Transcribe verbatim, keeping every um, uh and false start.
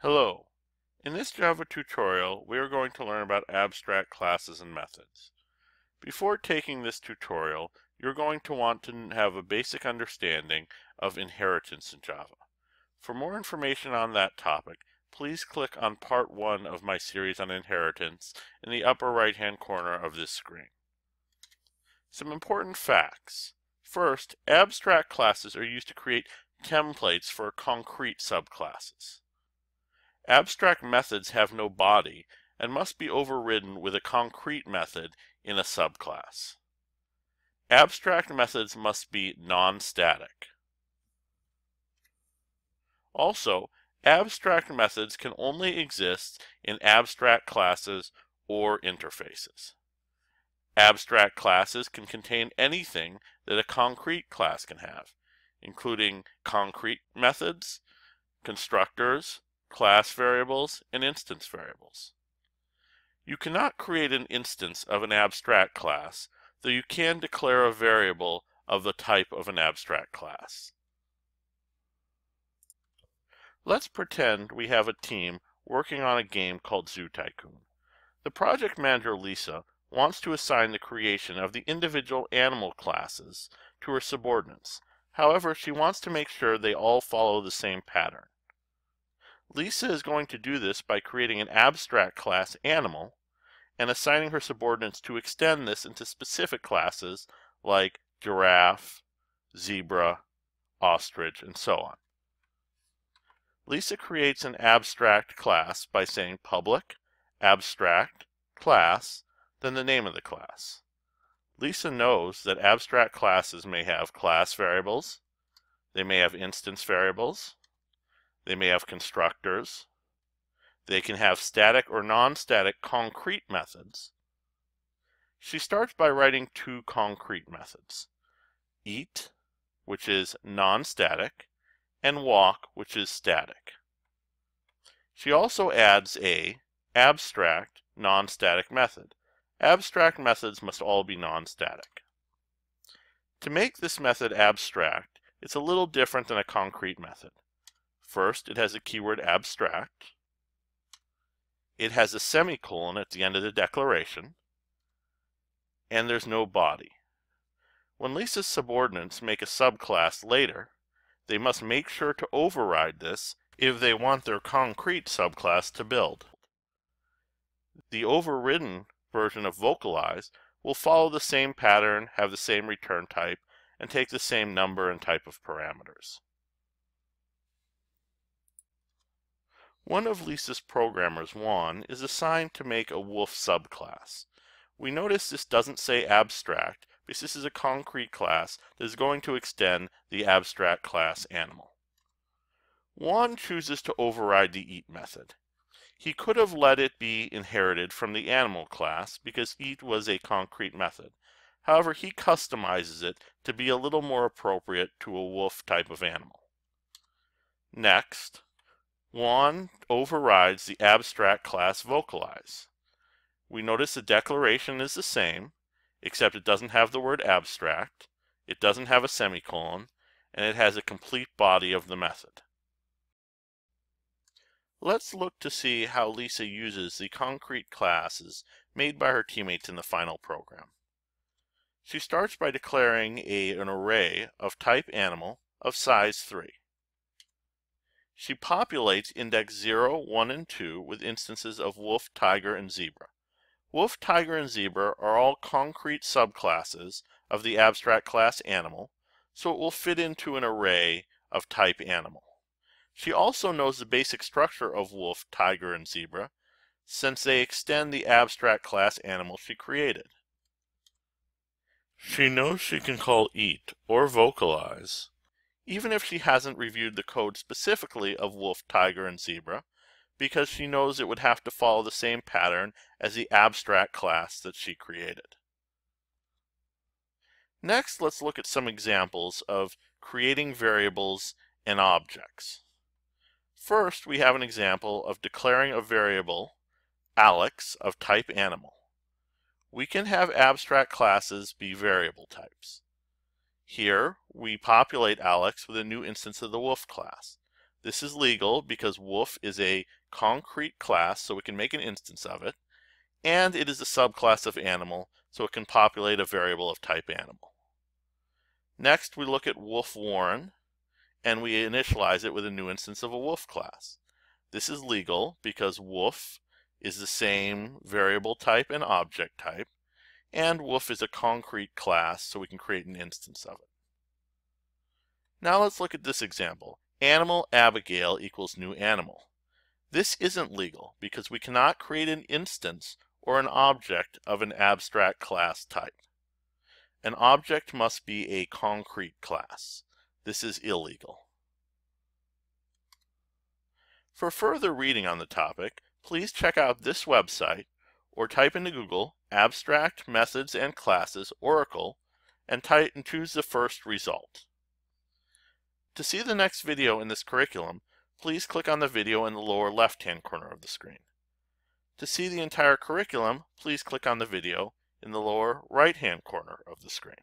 Hello. In this Java tutorial, we are going to learn about abstract classes and methods. Before taking this tutorial, you're going to want to have a basic understanding of inheritance in Java. For more information on that topic, please click on part one of my series on inheritance in the upper right-hand corner of this screen. Some important facts. First, abstract classes are used to create templates for concrete subclasses. Abstract methods have no body and must be overridden with a concrete method in a subclass. Abstract methods must be non-static. Also, abstract methods can only exist in abstract classes or interfaces. Abstract classes can contain anything that a concrete class can have, including concrete methods, constructors, class variables, and instance variables. You cannot create an instance of an abstract class, though you can declare a variable of the type of an abstract class. Let's pretend we have a team working on a game called Zoo Tycoon. The project manager, Lisa, wants to assign the creation of the individual animal classes to her subordinates. However, she wants to make sure they all follow the same pattern. Lisa is going to do this by creating an abstract class animal and assigning her subordinates to extend this into specific classes like giraffe, zebra, ostrich, and so on. Lisa creates an abstract class by saying public, abstract, class, then the name of the class. Lisa knows that abstract classes may have class variables, they may have instance variables, they may have constructors, they can have static or non-static concrete methods. She starts by writing two concrete methods, eat, which is non-static, and walk, which is static. She also adds a abstract non-static method. Abstract methods must all be non-static. To make this method abstract, it's a little different than a concrete method. First, it has a keyword abstract. It has a semicolon at the end of the declaration. And there's no body. When Lisa's subordinates make a subclass later, they must make sure to override this if they want their concrete subclass to build. The overridden version of vocalize will follow the same pattern, have the same return type, and take the same number and type of parameters. One of Lisa's programmers, Juan, is assigned to make a wolf subclass. We notice this doesn't say abstract because this is a concrete class that is going to extend the abstract class animal. Juan chooses to override the eat method. He could have let it be inherited from the animal class because eat was a concrete method. However, he customizes it to be a little more appropriate to a wolf type of animal. Next, Juan overrides the abstract class vocalize. We notice the declaration is the same, except it doesn't have the word abstract, it doesn't have a semicolon, and it has a complete body of the method. Let's look to see how Lisa uses the concrete classes made by her teammates in the final program. She starts by declaring a, an array of type animal of size three. She populates index zero, one, and two with instances of wolf, tiger, and zebra. Wolf, tiger, and zebra are all concrete subclasses of the abstract class animal, so it will fit into an array of type animal. She also knows the basic structure of wolf, tiger, and zebra, since they extend the abstract class animal she created. She knows she can call eat or vocalize, even if she hasn't reviewed the code specifically of wolf, tiger, and zebra, because she knows it would have to follow the same pattern as the abstract class that she created. Next, let's look at some examples of creating variables and objects. First, we have an example of declaring a variable, Alex, of type animal. We can have abstract classes be variable types. Here, we populate Alex with a new instance of the wolf class. This is legal because Woof is a concrete class, so we can make an instance of it, and it is a subclass of animal, so it can populate a variable of type animal. Next, we look at Woof Warren, and we initialize it with a new instance of a Woof class. This is legal because Woof is the same variable type and object type, and Woof is a concrete class, so we can create an instance of it. Now let's look at this example. Animal Abigail equals new animal. This isn't legal because we cannot create an instance or an object of an abstract class type. An object must be a concrete class. This is illegal. For further reading on the topic, please check out this website or type into Google Abstract Methods and Classes Oracle and, type and choose the first result. To see the next video in this curriculum, please click on the video in the lower left-hand corner of the screen. To see the entire curriculum, please click on the video in the lower right-hand corner of the screen.